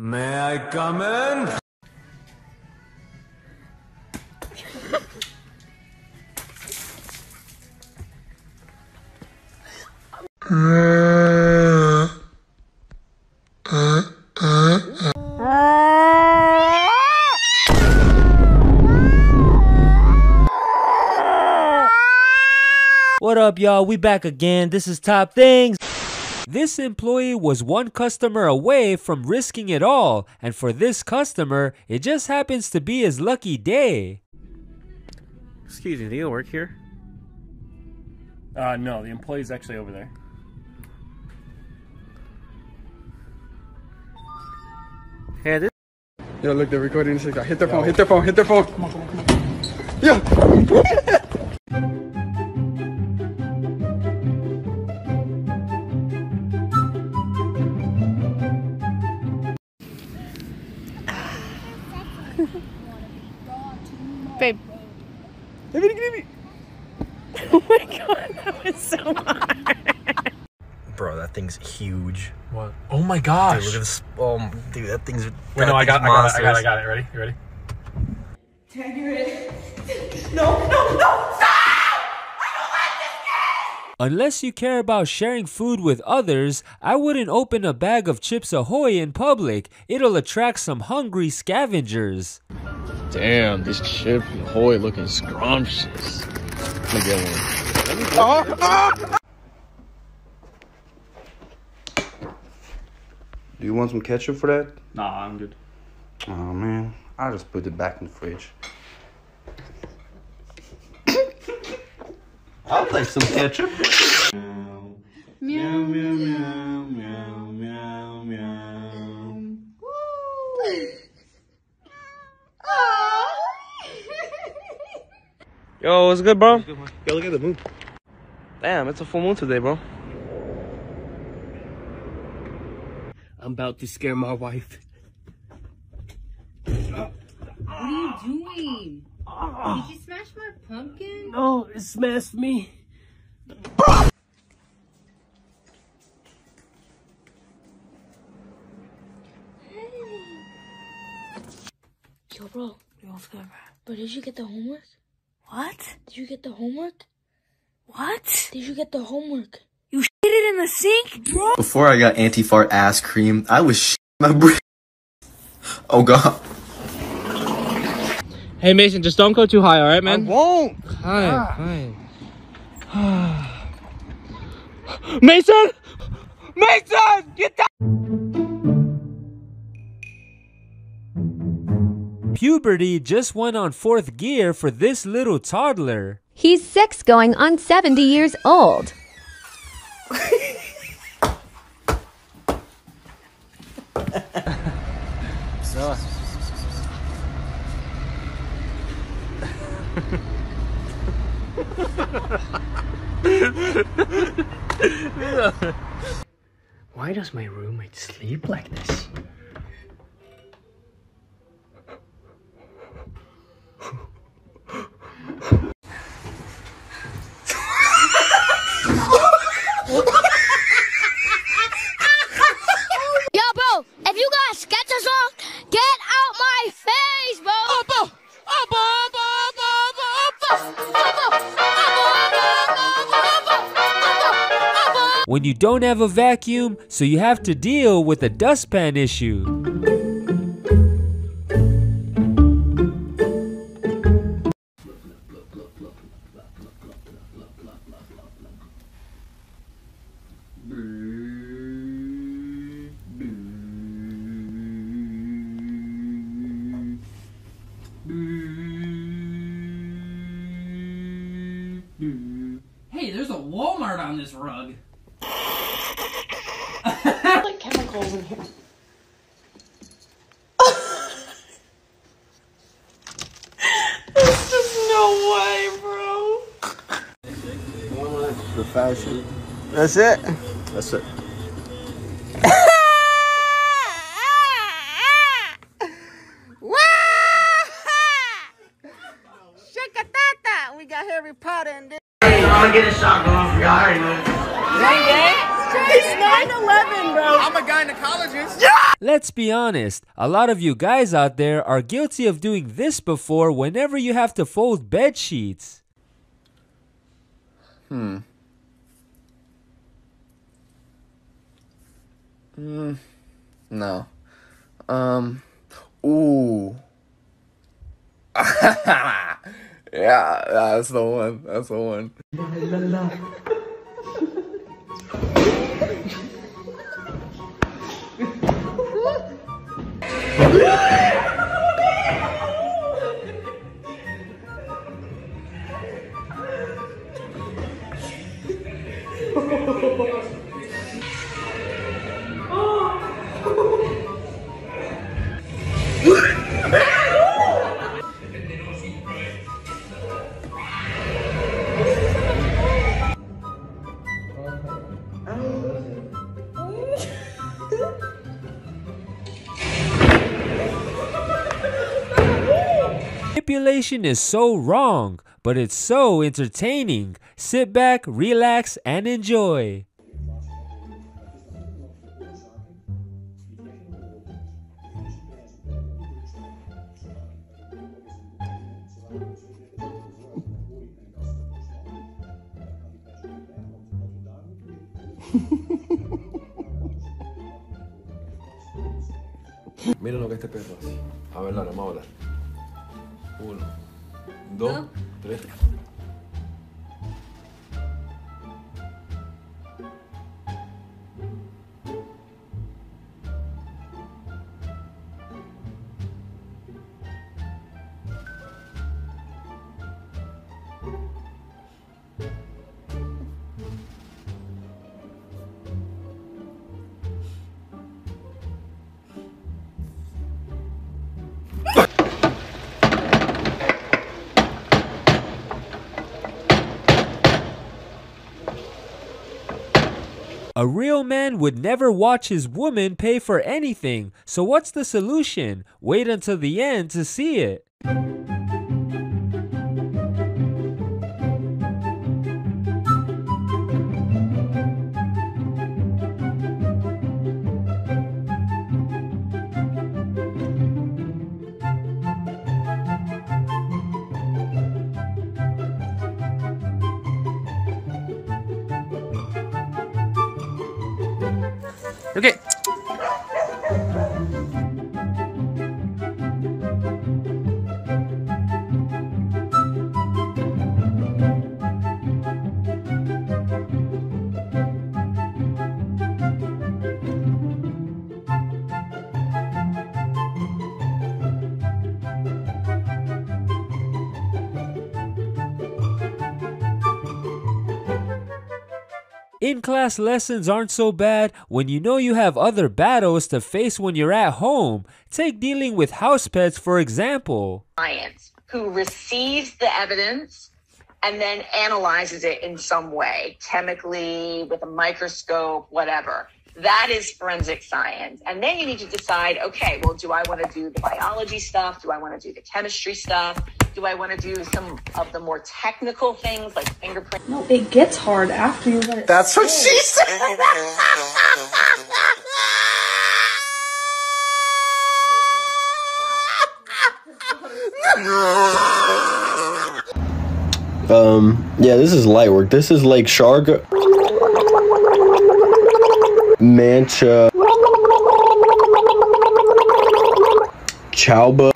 May I come in? What up, y'all? We back again. This is Top Things. This employee was one customer away from risking it all, and for this customer, it just happens to be his lucky day. Excuse me, do you work here? No, the employee's actually over there. Hey, this. Yo, look, they're recording this. Hit their phone, hit their phone, hit their phone. Come on, come on, come on. Yeah. Babe. Oh my god, that was so hard. Bro, that thing's huge. What? Oh my gosh. Dude, look at this. Oh, dude, that thing's. Wait, no, I got it. Ready? You ready? Dad, you ready? No, no, no! Stop! Unless you care about sharing food with others, I wouldn't open a bag of Chips Ahoy in public. It'll attract some hungry scavengers. Damn, this Chips Ahoy looking scrumptious. Let me get one. Do you want some ketchup for that? Nah, I'm good. Oh man, I'll just put it back in the fridge. I'll take some ketchup. Meow, meow, meow, meow, meow, meow, meow. Woo! Yo, what's good, bro? What's good, yo, look at the moon. Damn, it's a full moon today, bro. I'm about to scare my wife. What are you doing? Did you smash my pumpkin? No, it smashed me. Yo, bro. But did you get the homework? What? Did you get the homework? What? Did you get the homework? You shit it in the sink, bro? Before I got anti-fart ass cream, I was shitting my brain. Oh, God. Hey Mason, just don't go too high, all right, man? I won't. Hi. Mason! Mason! Get down! Puberty just went on fourth gear for this little toddler. He's 6 going on 70 years old. So. Why does my roommate sleep like this? When you don't have a vacuum, so you have to deal with a dustpan issue. Hey, there's a Walmart on this rug. Like chemicals in here. There's just no way, bro. The fashion. That's it. That's it. Shakatata. We got Harry Potter and this. I'm gonna get a shotgun for y'all. It's not. 9/11, bro. I'm a gynecologist. Yeah! Let's be honest, a lot of you guys out there are guilty of doing this before whenever you have to fold bed sheets. No. Ooh. Yeah, that's the one. That's the one. Manipulation is so wrong, but it's so entertaining. Sit back, relax, and enjoy. Miren lo que este perro hace. A ver, vamos a hablar. 1, 2, 3. A real man would never watch his woman pay for anything, so what's the solution? Wait until the end to see it. Okay. In-class lessons aren't so bad when you know you have other battles to face when you're at home. Take dealing with house pets, for example. Client who receives the evidence and then analyzes it in some way, chemically, with a microscope, whatever. That is forensic science. And then you need to decide, okay, well, do I want to do the biology stuff? Do I want to do the chemistry stuff? Do I want to do some of the more technical things like fingerprint? No, it gets hard after you let it. That's what she said. Yeah, this is light work. This is like Shargo Mancha Chowba.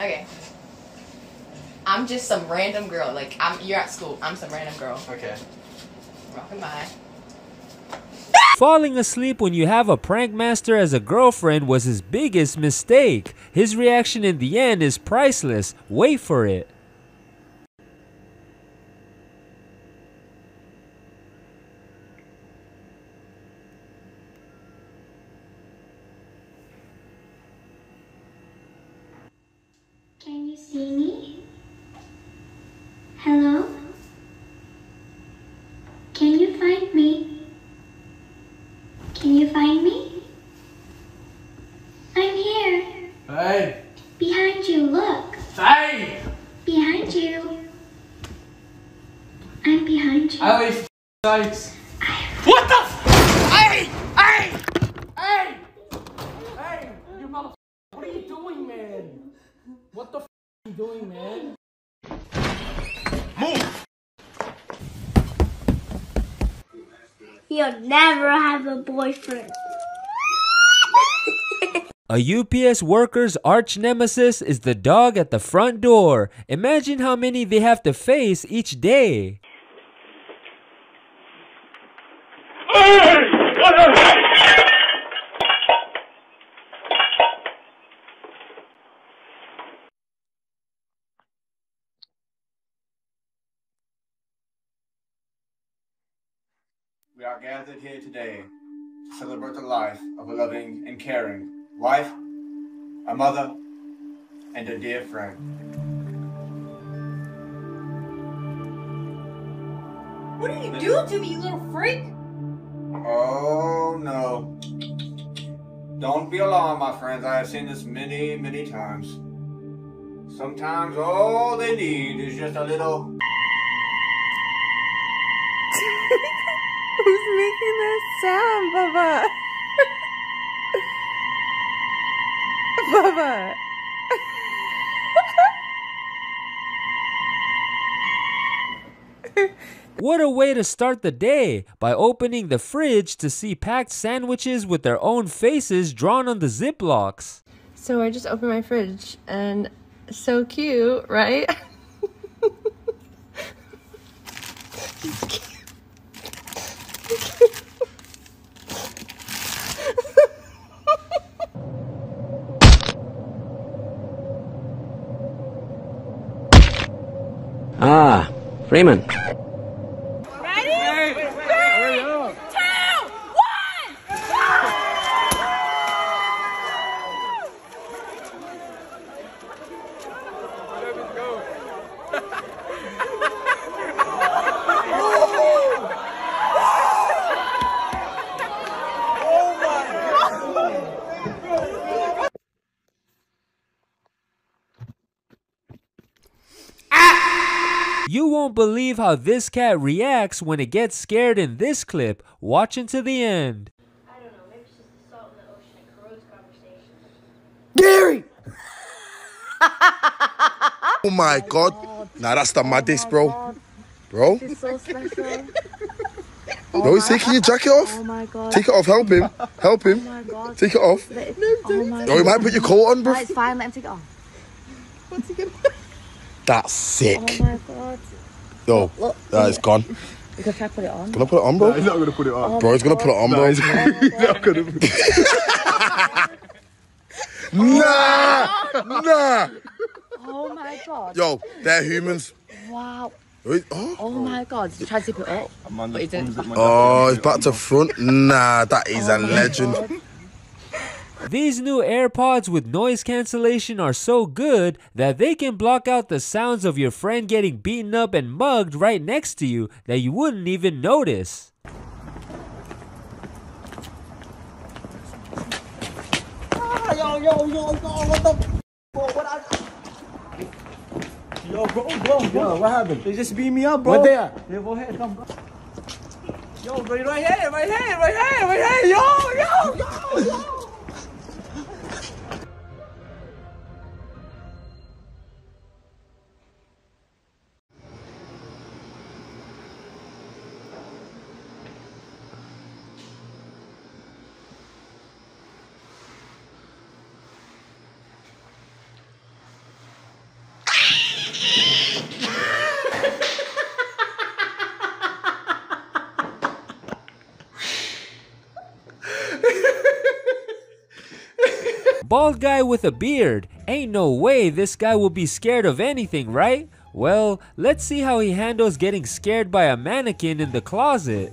Okay. I'm just some random girl. Like, you're at school. I'm some random girl. Okay. Rockin' by. Falling asleep when you have a prank master as a girlfriend was his biggest mistake. His reaction in the end is priceless. Wait for it. Yikes. What the f- Hey! Hey! Hey! Hey! You motherfucker! What are you doing, man? What the f*** are you doing, man? Move! You'll never have a boyfriend. A UPS worker's arch nemesis is the dog at the front door. Imagine how many they have to face each day. We are gathered here today to celebrate the life of a loving and caring wife, a mother, and a dear friend. What did you do to me, you little freak? Oh no. Don't be alarmed, my friends. I have seen this many, many times. Sometimes all they need is just a little. Who's making that sound, Bubba? Bubba! What a way to start the day, by opening the fridge to see packed sandwiches with their own faces drawn on the Ziplocs. So I just opened my fridge, and so cute, right? He's cute. Ah, Freeman. Ready? 3, 2, 1! Oh my God! You won't believe how this cat reacts when it gets scared in this clip. Watch until the end. I don't know, maybe it's just the salt in the ocean that corrodes conversation. Gary! Oh my God. Nah, that's the maddest, bro. Bro? This is so special. No, he's taking your jacket off. Oh my God. Take it off, help him. Help him. Oh my God. Take it off. No, you might put your coat on, bro. It's fine, let him take it off. What's he gonna do? That's sick. Oh my God. No, look, that is gone. He's gonna try to put it on. Gonna put it on, bro? No, he's not gonna put it on. Oh bro, he's gonna put it on, bro. He's not gonna put it on. Nah! Oh my God. Yo, they're humans. Wow. Oh my God. He tried to zip it up. Oh, it's back to front. Nah, that is a legend. God. These new AirPods with noise cancellation are so good that they can block out the sounds of your friend getting beaten up and mugged right next to you that you wouldn't even notice. Ah, yo, what the f***? Yo, bro, what happened? They just beat me up, bro. What they are? Yeah, go ahead, come, bro. Yo, bro, right here, yo. Bald guy with a beard. Ain't no way this guy will be scared of anything, right? Well, let's see how he handles getting scared by a mannequin in the closet.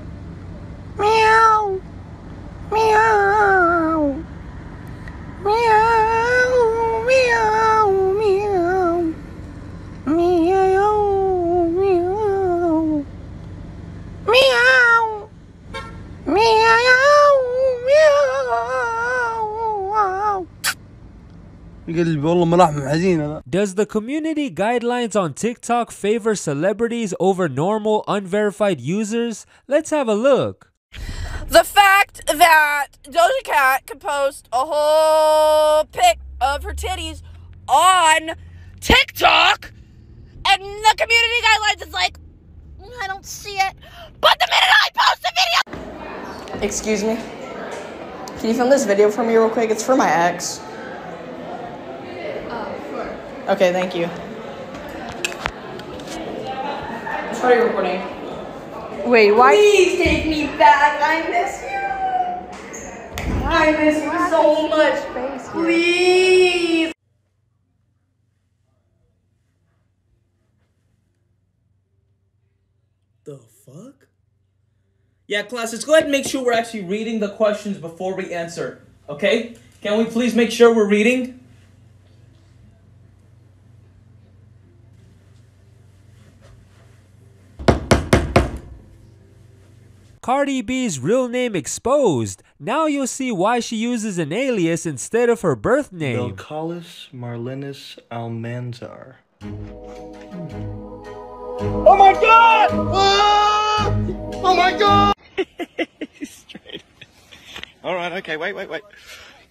مياو مياو مياو مياو مياو مياو مياو مياو مياو مياو. قلبي والله ملاحم حزين هذا. Does the community guidelines on TikTok favor celebrities over normal, unverified users? Let's have a look. The fact that Doja Cat could post a whole pic of her titties on TikTok and the community guidelines is like, I don't see it. But the minute I post a video. Excuse me. Can you film this video for me real quick? It's for my ex. Okay, thank you. Try recording. Wait, why? Please take me back. I miss you. I miss you so much. Please. The fuck? Yeah, class, let's go ahead and make sure we're actually reading the questions before we answer. Okay? Can we please make sure we're reading? Cardi B's real name exposed. Now you'll see why she uses an alias instead of her birth name. Wilcullis Marlinis Almanzar. Oh my god! Ah! Oh my god! Straight. Alright, okay, wait.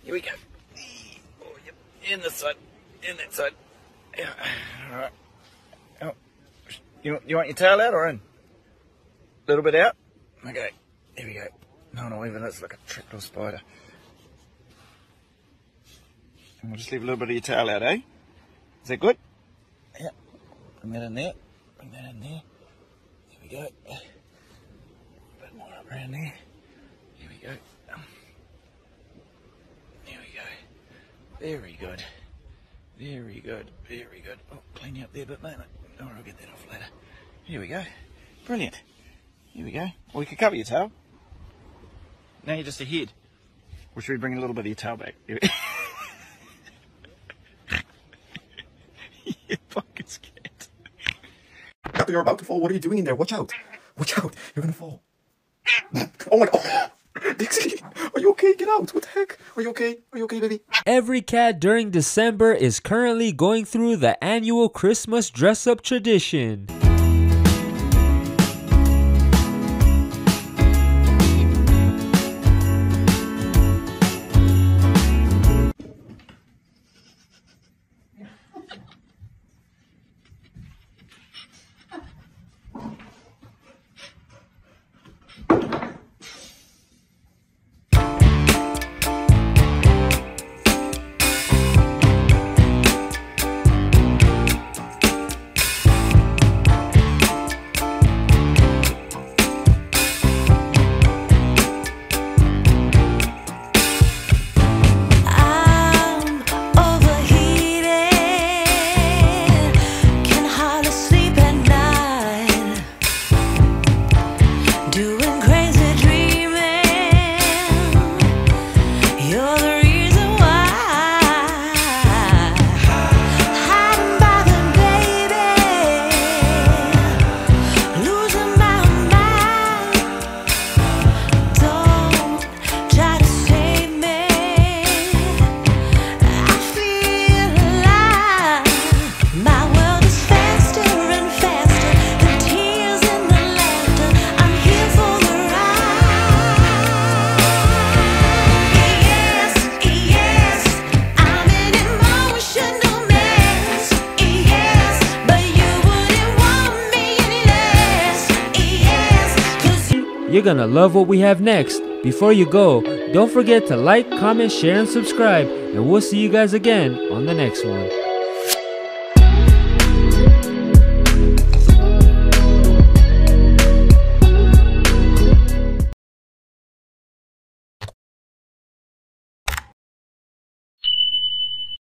Here we go. Oh, yep. In this side. In that side. Yeah. Alright. Oh. You want your tail out or in? A little bit out? Okay, here we go. No, even that's like a trickle spider. And we'll just leave a little bit of your tail out, eh? Is that good? Yeah. Bring that in there. Bring that in there. Here we go. A bit more up around there. Here we go. Here we go. Very good. Very good. Very good. Oh, clean you up there a bit, mate. Or I'll get that off later. Here we go. Brilliant. Here we go. Well, you can cover your tail. Now you're just a head. Or should we bring a little bit of your tail back? You're fucking scared. After you're about to fall, what are you doing in there? Watch out. Watch out. You're gonna fall. Oh my god. Dixie, are you okay? Get out. What the heck? Are you okay? Are you okay, baby? Every cat during December is currently going through the annual Christmas dress-up tradition. You're gonna love what we have next. Before you go, don't forget to like, comment, share, and subscribe, and we'll see you guys again on the next one.